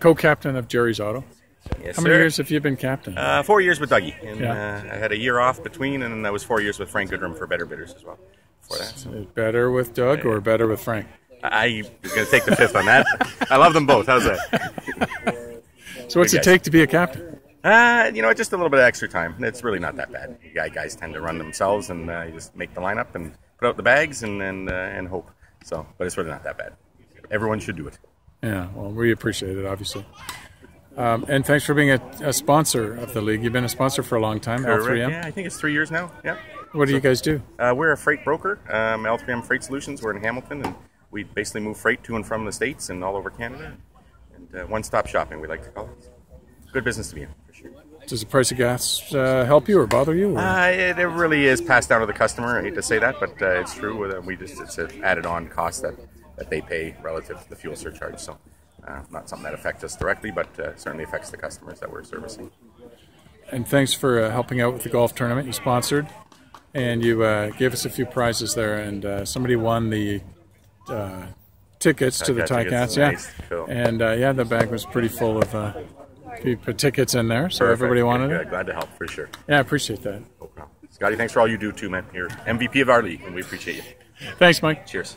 Co-captain of Jerry's Auto. Yes, How many years have you been captain? 4 years with Dougie. And, I had a year off between, and I was 4 years with Frank Goodrum for Better Bitters as well. Before that, so. Better with Doug or better with Frank? I was going to take the fifth on that. I love them both. How's that? So what's it take to be a captain? You know, just a little bit of extra time. It's really not that bad. Guys tend to run themselves, and you just make the lineup and put out the bags and hope. So, but it's really not that bad. Everyone should do it. Yeah, well, we appreciate it, obviously. And thanks for being a sponsor of the league. You've been a sponsor for a long time, L3M. Yeah, I think it's 3 years now. Yeah. What do you guys do? We're a freight broker, L3M Freight Solutions. We're in Hamilton, and we basically move freight to and from the States and all over Canada. And one-stop shopping, we like to call it. Good business to be in, for sure. Does the price of gas help you or bother you? Or? It really is passed down to the customer. I hate to say that, but it's true. We just It's an added-on cost that they pay relative to the fuel surcharge. So not something that affects us directly, but certainly affects the customers that we're servicing. And thanks for helping out with the golf tournament you sponsored. And you gave us a few prizes there, and somebody won the tickets to the Ticats. Yeah. Nice. Cool. And yeah, the bag was pretty full of tickets in there, so everybody wanted it. Glad to help, for sure. Yeah, I appreciate that. No problem. Scotty, thanks for all you do too, man. You're MVP of our league, and we appreciate you. Thanks, Mike. Cheers.